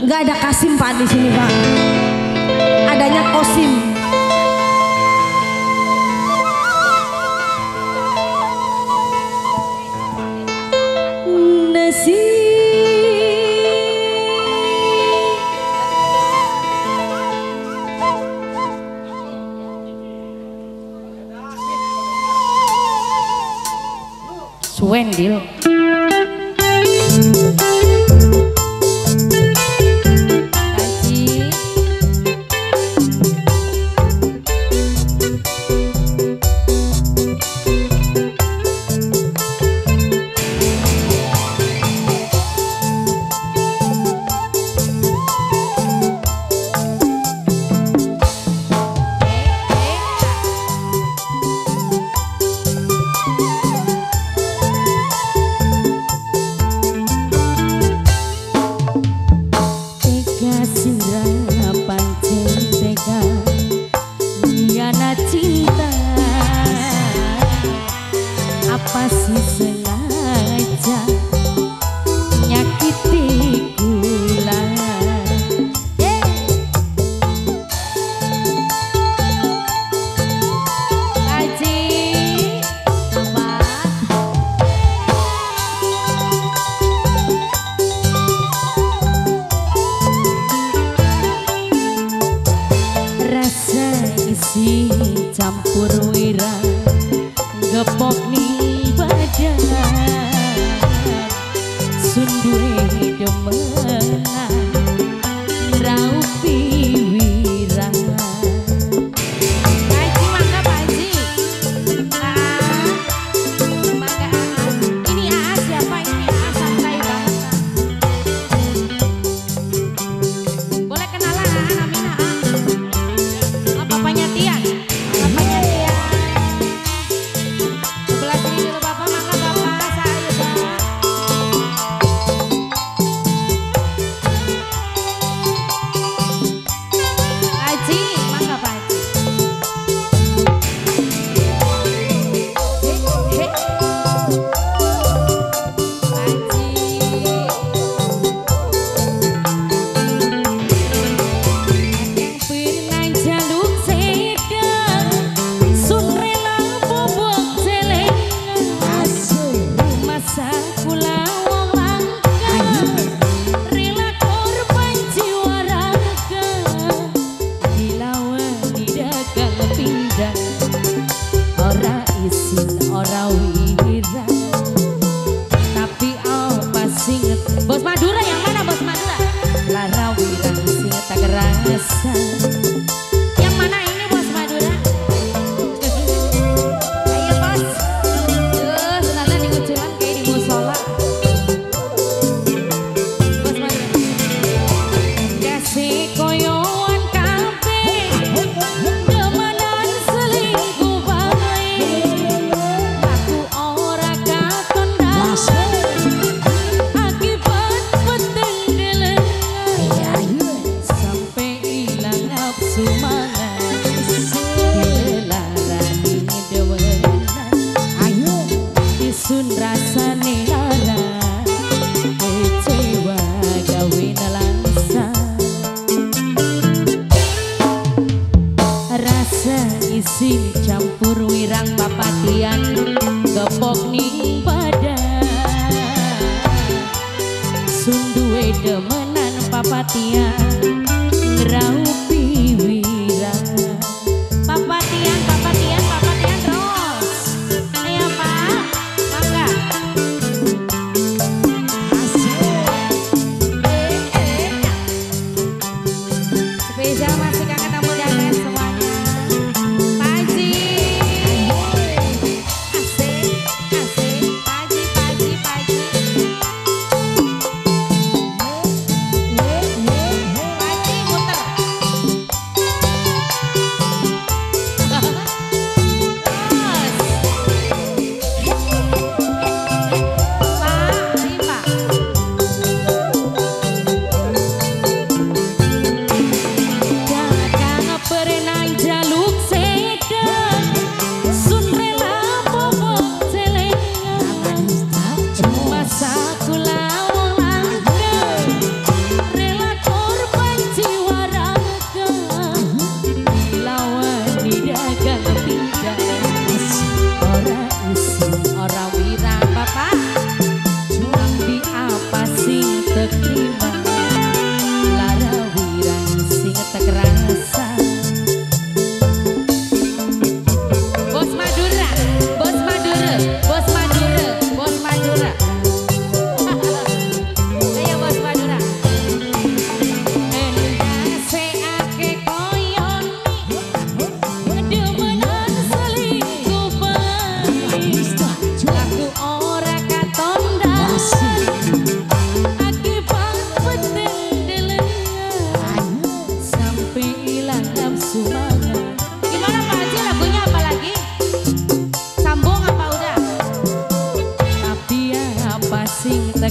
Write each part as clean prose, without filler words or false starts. Nggak ada Kasim Pak di sini Pak, adanya Kosim. Suwendil.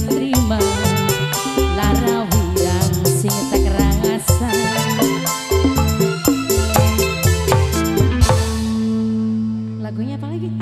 bang terima lara wirang sing tak rangasan. Lagunya apa lagi?